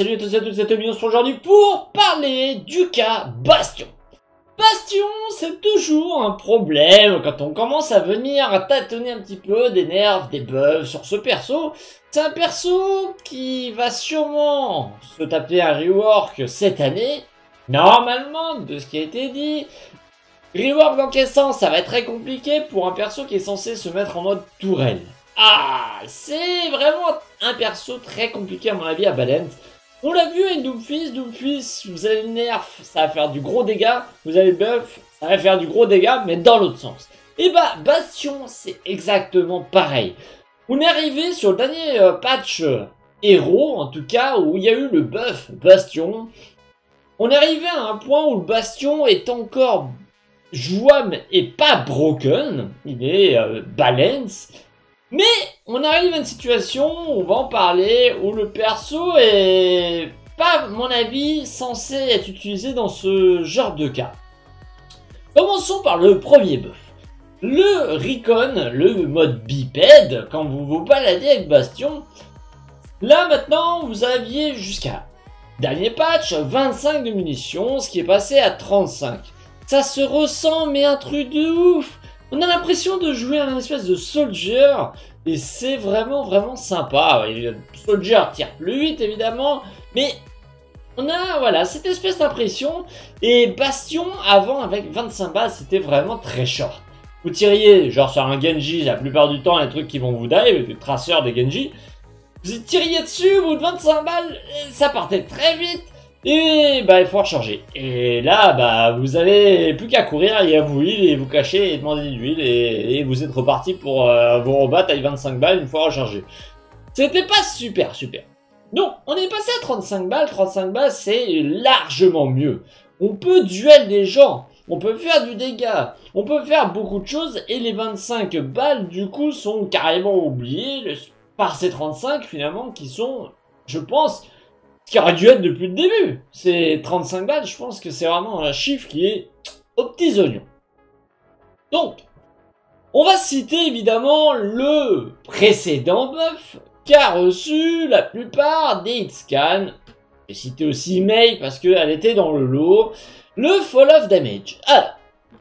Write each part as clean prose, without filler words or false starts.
Salut à tous et à toutes, c'est Tomy698 aujourd'hui pour parler du cas Bastion. Bastion, c'est toujours un problème quand on commence à venir tâtonner un petit peu des nerfs, des buffs sur ce perso. C'est un perso qui va sûrement se taper un rework cette année, normalement, de ce qui a été dit. Rework dans quel sens? Ça va être très compliqué pour un perso qui est censé se mettre en mode tourelle. Ah, c'est vraiment un perso très compliqué à mon avis à balance. On l'a vu avec Doomfist, vous avez le nerf, ça va faire du gros dégâts, vous avez le buff, ça va faire du gros dégâts, mais dans l'autre sens. Et bah, Bastion, c'est exactement pareil. On est arrivé sur le dernier patch héros, en tout cas, où il y a eu le buff Bastion. On est arrivé à un point où le Bastion est encore jouable et pas broken, il est balance. Mais on arrive à une situation, on va en parler, où le perso est pas, à mon avis, censé être utilisé dans ce genre de cas. Commençons par le premier buff. Le Recon, le mode bipède, quand vous vous baladez avec Bastion, là maintenant vous aviez jusqu'à dernier patch 25 de munitions, ce qui est passé à 35. Ça se ressent mais un truc de ouf. On a l'impression de jouer à une espèce de Soldier, et c'est vraiment sympa. Soldier tire plus vite évidemment, mais on a voilà cette espèce d'impression. Et Bastion avant avec 25 balles c'était vraiment très short. Vous tiriez genre sur un Genji, la plupart du temps les trucs qui vont vous dive, les traceurs des Genji, vous tiriez dessus, au bout de 25 balles, ça partait très vite. Et bah il faut recharger. Et là bah vous avez plus qu'à courir et à vous heal et vous cacher et demander de l'huile et vous êtes reparti pour vous rebattre avec 25 balles une fois rechargé. C'était pas super. Donc on est passé à 35 balles. 35 balles c'est largement mieux. On peut duel des gens, on peut faire du dégât, on peut faire beaucoup de choses et les 25 balles du coup sont carrément oubliées par ces 35 finalement qui sont, je pense, qui aurait dû être depuis le début. C'est 35 balles, je pense que c'est vraiment un chiffre qui est aux petits oignons. Donc, on va citer évidemment le précédent buff qui a reçu la plupart des hitscans. J'ai cité aussi May parce qu'elle était dans le lot. Le Fall-off Damage. Alors,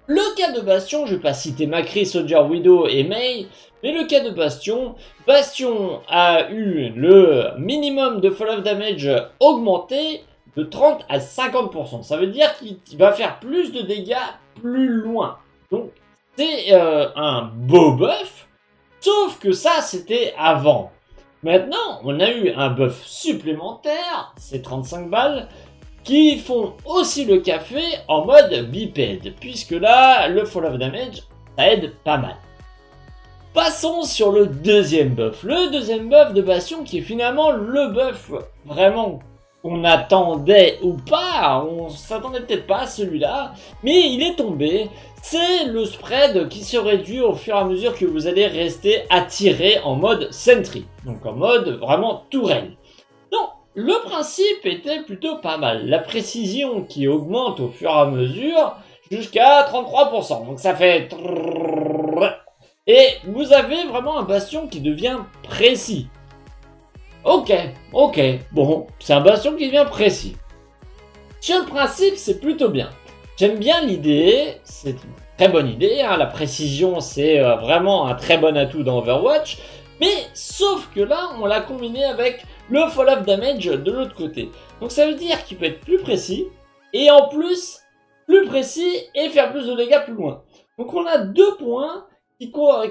le cas de Bastion, je ne vais pas citer Macri, Soldier, Widow et May, mais le cas de Bastion, Bastion a eu le minimum de Fall-off Damage augmenté de 30 à 50%. Ça veut dire qu'il va faire plus de dégâts plus loin. Donc c'est un beau buff, sauf que ça c'était avant. Maintenant on a eu un buff supplémentaire, c'est 35 balles, qui font aussi le café en mode bipède, puisque là le Fall-off Damage ça aide pas mal. Passons sur le deuxième buff. Le deuxième buff de Bastion qui est finalement le buff vraiment qu'on attendait ou pas. On s'attendait peut-être pas à celui-là, mais il est tombé. C'est le spread qui se réduit au fur et à mesure que vous allez rester attiré en mode Sentry. Donc en mode vraiment tourelle. Donc le principe était plutôt pas mal. La précision qui augmente au fur et à mesure jusqu'à 33%. Donc ça fait... Et vous avez vraiment un Bastion qui devient précis. Ok, bon, c'est un Bastion qui devient précis. Sur le principe, c'est plutôt bien. J'aime bien l'idée, c'est une très bonne idée, hein, la précision c'est vraiment un très bon atout dans Overwatch, mais sauf que là, on l'a combiné avec le Fall-off Damage de l'autre côté. Donc ça veut dire qu'il peut être plus précis, et en plus, plus précis et faire plus de dégâts plus loin. Donc on a deux points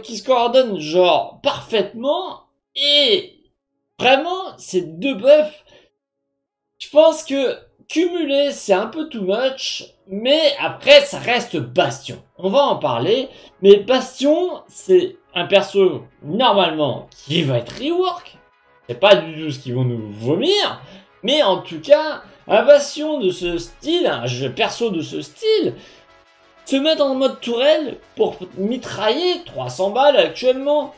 qui se coordonnent genre parfaitement, et vraiment ces deux buffs, je pense que cumuler c'est un peu too much, mais après ça reste Bastion, on va en parler, mais Bastion c'est un perso normalement qui va être rework, c'est pas du tout ce qu'ils vont nous vomir, mais en tout cas un Bastion de ce style, un perso de ce style, se mettre en mode tourelle pour mitrailler 300 balles actuellement.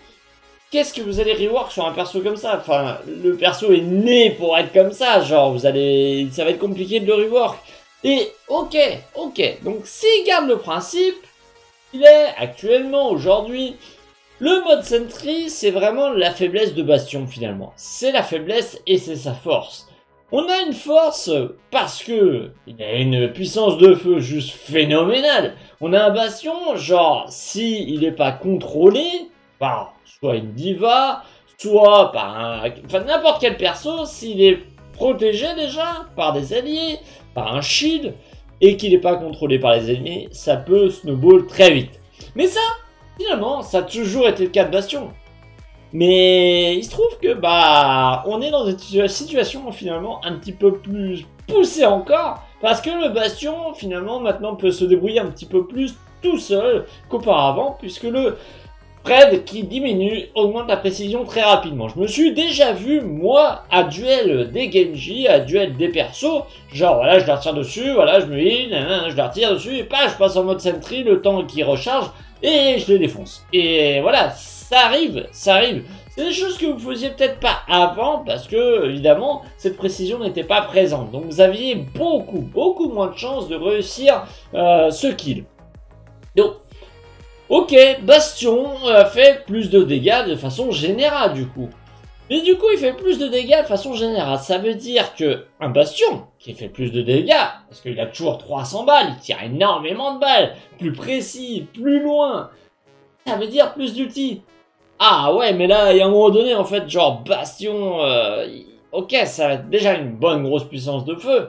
Qu'est-ce que vous allez rework sur un perso comme ça? Enfin, le perso est né pour être comme ça, genre vous allez... ça va être compliqué de le rework. Et ok, donc s'il garde le principe, il est actuellement, aujourd'hui, le mode Sentry, c'est vraiment la faiblesse de Bastion finalement. C'est la faiblesse et c'est sa force. On a une force parce que il a une puissance de feu juste phénoménale. On a un bastion, genre, si il n'est pas contrôlé par soit une diva, soit par un... Enfin, n'importe quel perso, s'il est protégé déjà par des alliés, par un shield, et qu'il n'est pas contrôlé par les ennemis, ça peut snowball très vite. Mais ça, finalement, ça a toujours été le cas de Bastion. Mais il se trouve que, bah, on est dans une situation finalement un petit peu plus poussée encore, parce que le Bastion, finalement, maintenant peut se débrouiller un petit peu plus tout seul qu'auparavant, puisque le spread qui diminue augmente la précision très rapidement. Je me suis déjà vu, moi, à duel des Genji, à duel des persos, genre, voilà, je leur tire dessus, voilà, je me heal, je leur tire dessus, et pas, je passe en mode Sentry, le temps qui recharge, et je les défonce. Et voilà, ça arrive, ça arrive. C'est des choses que vous ne faisiez peut-être pas avant, parce que, évidemment, cette précision n'était pas présente. Donc, vous aviez beaucoup moins de chances de réussir ce kill. Donc, ok, Bastion fait plus de dégâts de façon générale, du coup. Mais du coup, il fait plus de dégâts de façon générale. Ça veut dire que un Bastion qui fait plus de dégâts, parce qu'il a toujours 300 balles, il tire énormément de balles, plus précis, plus loin, ça veut dire plus d'ulti. Ah ouais, mais là, il y a un moment donné, en fait, genre Bastion, ok, ça a déjà une bonne grosse puissance de feu,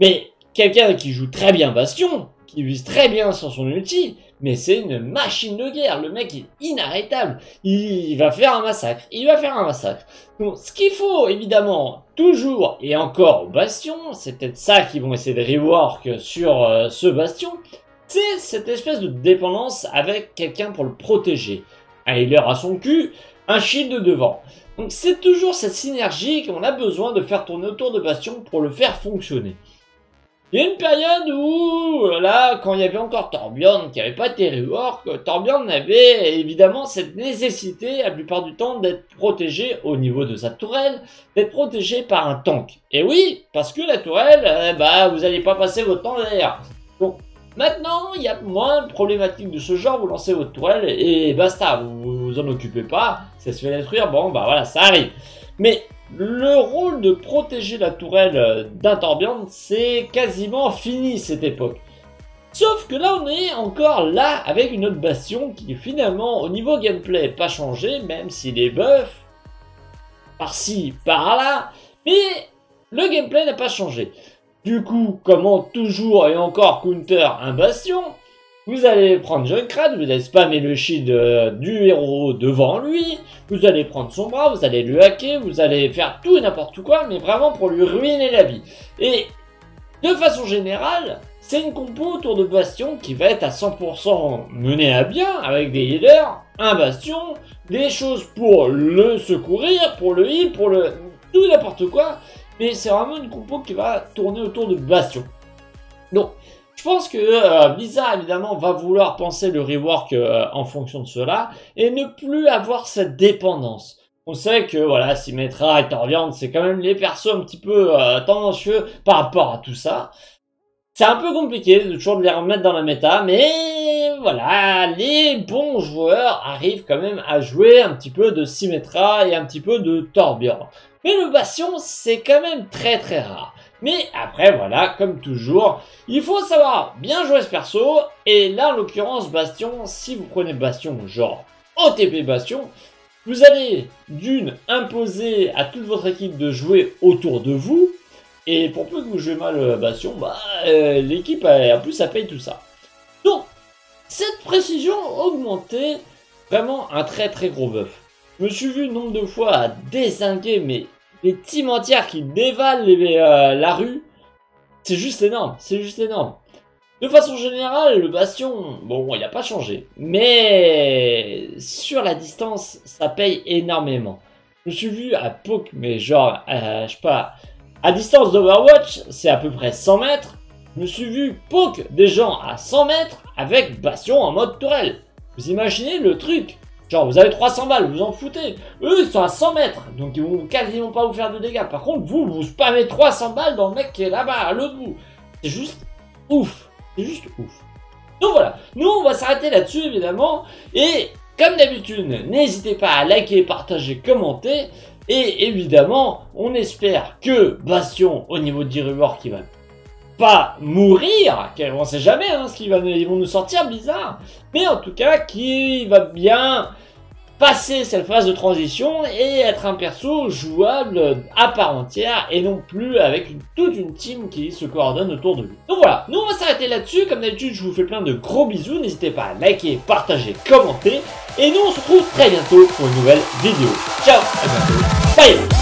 mais quelqu'un qui joue très bien Bastion, qui vise très bien sans son ulti, mais c'est une machine de guerre, le mec est inarrêtable, il va faire un massacre, il va faire un massacre. Donc ce qu'il faut évidemment, toujours et encore au Bastion, c'est peut-être ça qu'ils vont essayer de rework sur ce Bastion, c'est cette espèce de dépendance avec quelqu'un pour le protéger. Un healer à son cul, un shield de devant. Donc c'est toujours cette synergie qu'on a besoin de faire tourner autour de Bastion pour le faire fonctionner. Il y a une période où, là, quand il y avait encore Torbjorn qui n'avait pas été rework, Torbjorn avait évidemment cette nécessité, la plupart du temps, d'être protégé au niveau de sa tourelle, d'être protégé par un tank. Et oui, parce que la tourelle, bah, vous n'allez pas passer votre temps derrière. Donc, maintenant, il y a moins de problématiques de ce genre, vous lancez votre tourelle et basta, vous vous en occupez pas, ça se fait détruire, bon, bah voilà, ça arrive. Mais... le rôle de protéger la tourelle d'un Torbjorn, c'est quasiment fini cette époque. Sauf que là, on est encore là avec une autre Bastion qui finalement, au niveau gameplay, pas changé, même s'il est buff, par-ci, par-là, mais le gameplay n'a pas changé. Du coup, comment toujours et encore counter un Bastion? Vous allez prendre Junkrat, vous allez spammer le shield du héros devant lui, vous allez prendre son bras, vous allez le hacker, vous allez faire tout et n'importe quoi, mais vraiment pour lui ruiner la vie. Et de façon générale, c'est une compo autour de Bastion qui va être à 100% menée à bien, avec des healers, un Bastion, des choses pour le secourir, pour le heal, pour le... tout et n'importe quoi, mais c'est vraiment une compo qui va tourner autour de Bastion. Donc... je pense que Blizzard, évidemment, va vouloir penser le rework en fonction de cela et ne plus avoir cette dépendance. On sait que, voilà, Symmetra et Torbjorn, c'est quand même les persos un petit peu tendancieux par rapport à tout ça. C'est un peu compliqué de toujours de les remettre dans la méta, mais voilà, les bons joueurs arrivent quand même à jouer un petit peu de Symmetra et un petit peu de Torbjorn. Mais le Bastion, c'est quand même très rare. Mais après, voilà, comme toujours, il faut savoir bien jouer ce perso. Et là, en l'occurrence, Bastion, si vous prenez Bastion, genre OTP Bastion, vous allez d'une imposer à toute votre équipe de jouer autour de vous. Et pour peu que vous jouez mal Bastion, bah, l'équipe, en plus, ça paye tout ça. Donc, cette précision augmentée, vraiment un très gros buff. Je me suis vu nombre de fois à dézinguer, mais... les teams entières qui dévalent la rue, c'est juste énorme, c'est juste énorme. De façon générale, le Bastion, bon, il n'a pas changé, mais sur la distance, ça paye énormément. Je me suis vu à poke, mais genre, je sais pas, à distance d'Overwatch, c'est à peu près 100 mètres. Je me suis vu poke des gens à 100 mètres avec Bastion en mode tourelle. Vous imaginez le truc ? Genre, vous avez 300 balles, vous en foutez. Eux, ils sont à 100 mètres, donc ils vont quasiment pas vous faire de dégâts. Par contre, vous spammez 300 balles dans le mec qui est là-bas, à l'autre bout. C'est juste ouf. C'est juste ouf. Donc voilà. Nous, on va s'arrêter là-dessus, évidemment. Et Comme d'habitude, n'hésitez pas à liker, partager, commenter. Et évidemment, on espère que Bastion, au niveau de Direbor, qui va pas mourir, on sait jamais hein, ce qu'ils vont nous sortir bizarre, mais en tout cas, qui va bien passer cette phase de transition et être un perso jouable à part entière et non plus avec toute une team qui se coordonne autour de lui. Donc voilà, nous on va s'arrêter là-dessus. Comme d'habitude, je vous fais plein de gros bisous. N'hésitez pas à liker, partager, commenter. Et nous on se retrouve très bientôt pour une nouvelle vidéo. Ciao, à bientôt, bye.